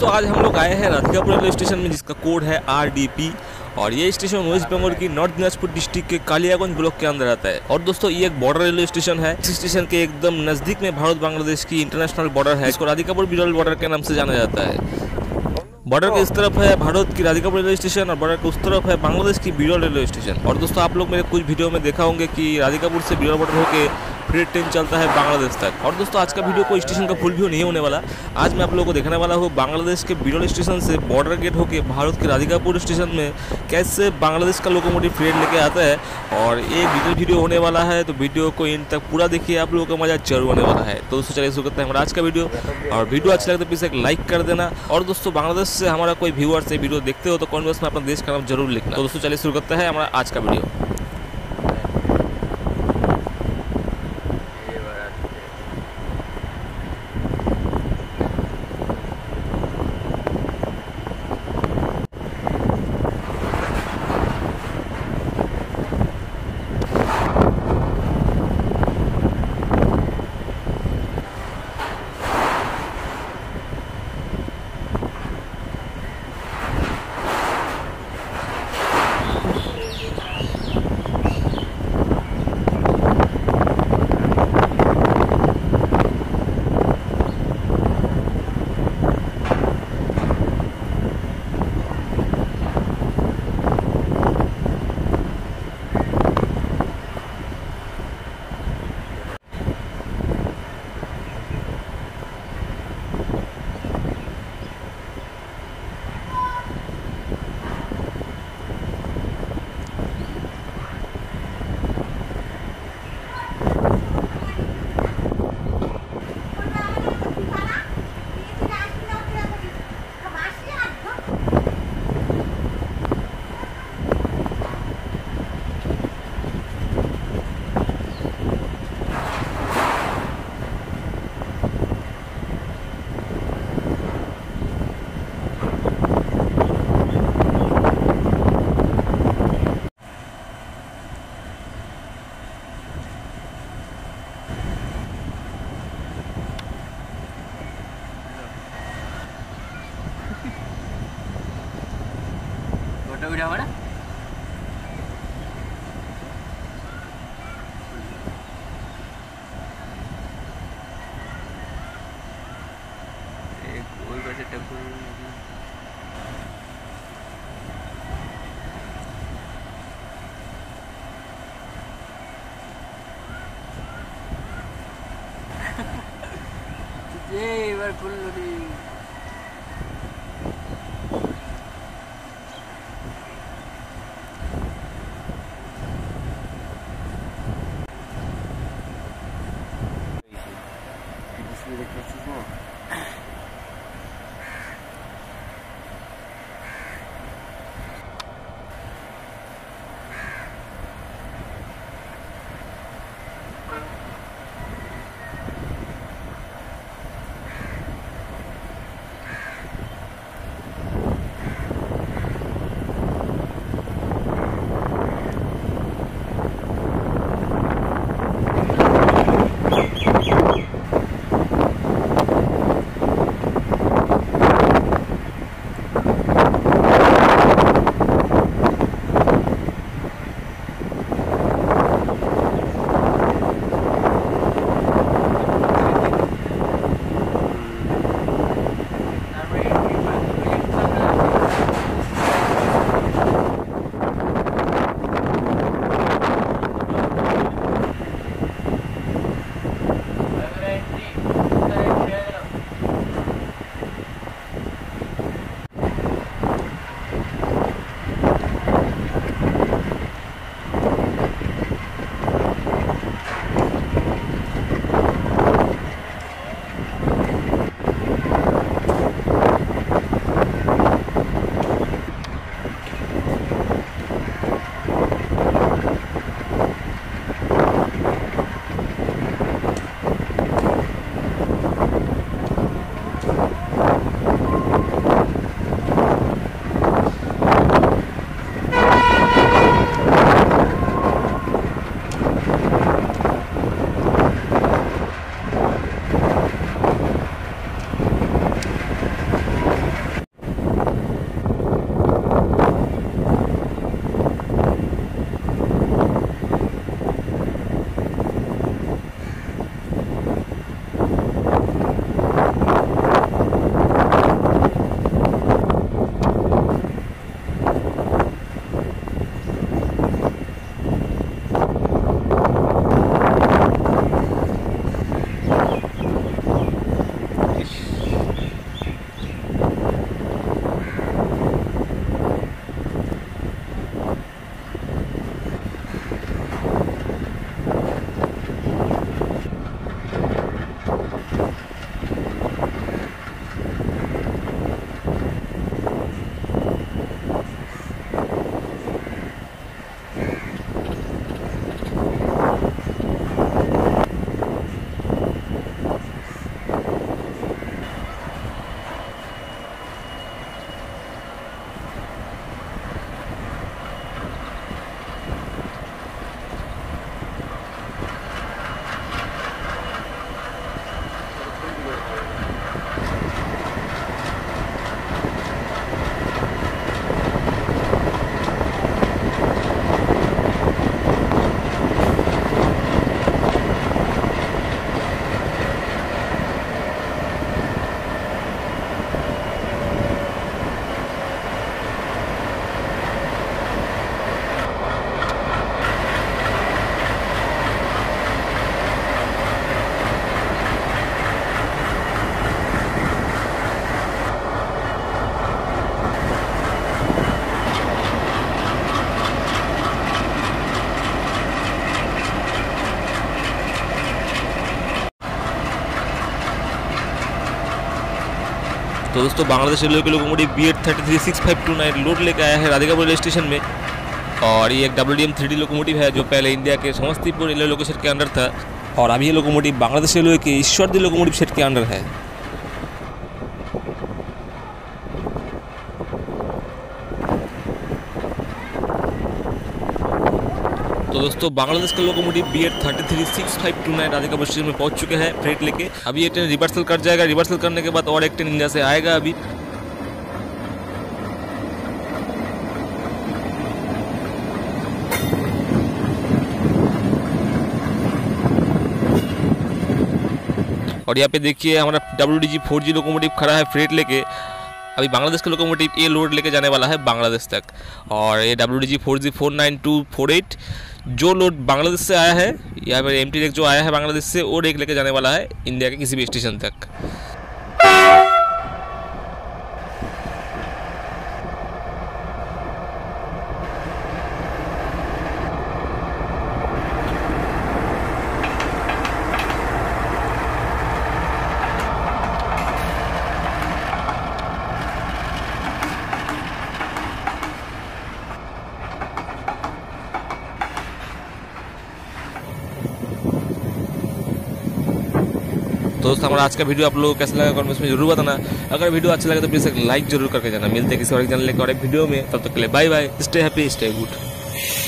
दोस्तों आज हम लोग आए हैं राधिकापुर रेलवे स्टेशन में, जिसका कोड है RDP और ये स्टेशन वेस्ट बंगाल की नॉर्थ दिनाजपुर डिस्ट्रिक्ट के कालियागंज ब्लॉक के अंदर आता है। और दोस्तों ये एक बॉर्डर रेलवे स्टेशन है। इस स्टेशन के एकदम नजदीक में भारत बांग्लादेश की इंटरनेशनल बॉर्डर है, इसको राधिकापुर बिरौल बॉर्डर के नाम से जाना जाता है। बॉर्डर के इस तरफ है भारत की राधिकापुर रेलवे स्टेशन और बॉर्डर के उस तरफ है बांग्लादेश की बिरौल रेलवे स्टेशन। और दोस्तों आप लोग मेरे कुछ वीडियो में देखा होंगे कि राधिकापुर से बिरौल बॉर्डर होकर फिर ट्रेन चलता है बांग्लादेश तक। और दोस्तों आज का वीडियो को स्टेशन का फुल व्यू नहीं होने वाला, आज मैं आप लोगों को देखने वाला हूँ बांग्लादेश के बिरौल स्टेशन से बॉर्डर गेट होकर भारत के राधिकापुर स्टेशन में कैसे बांग्लादेश का लोकोमोटिव ट्रेन लेके आता है। और ये डिटेल वीडियो होने वाला है, तो वीडियो को इन तक पूरा देखिए, आप लोगों का मजा जरूर होने वाला है। तो दोस्तों चलिए शुरू करते हैं हमारा आज का वीडियो, और वीडियो अच्छा लगता है प्लीज़ एक लाइक कर देना। और दोस्तों बांग्लादेश से हमारा कोई व्यूअर्स ये वीडियो देखते हो तो कमेंट बॉक्स में अपना देश का नाम जरूर लिखना। तो दोस्तों चलिए शुरू करते हैं हमारा आज का वीडियो। तो दोस्तों बांग्लादेश रेलवे के लोगों को BH 33 6529 लोड लेकर आया है राधिकापुर रेलवे स्टेशन में। और ये एक WDM 3D लोकोमोटिव है जो पहले इंडिया के समस्तीपुर रेलवे लोकोशेड के अंडर था और अब ये लोकोमोटिव बांग्लादेश रेलवे के ईश्वरदी लोकोमोटिव शेड के अंडर है। तो दोस्तों बांग्लादेश के लोकोमोटिव BH 33 6529 राधिकापुर स्टेशन में पहुंच चुके हैं फ्रेट लेके। अभी ये ट्रेन रिवर्सल कर जाएगा, रिवर्सल करने के बाद और एक ट्रेन इंडिया से आएगा। अभी और यहाँ पे देखिए हमारा WDG 4G लोकोमोटिव खड़ा है फ्रेट लेके। अभी बांग्लादेश के लोकोमोटिव ये लोड लेके जाने वाला है बांग्लादेश तक। और ये WDG 4G 49248 जो लोड बांग्लादेश से आया है या फिर MT रेक जो आया है बांग्लादेश से, वो रेक लेके जाने वाला है इंडिया के किसी भी स्टेशन तक। तो दोस्तों हमारा आज का वीडियो आप लोगों को कैसा लगा कमेंट्स में जरूर बताना। अगर वीडियो अच्छा लगे तो प्लीज़ एक लाइक जरूर करके जाना। मिलते हैं किसी और एक चैनल लेकर और एक वीडियो में, तब तक के लिए bye bye, stay happy, stay good.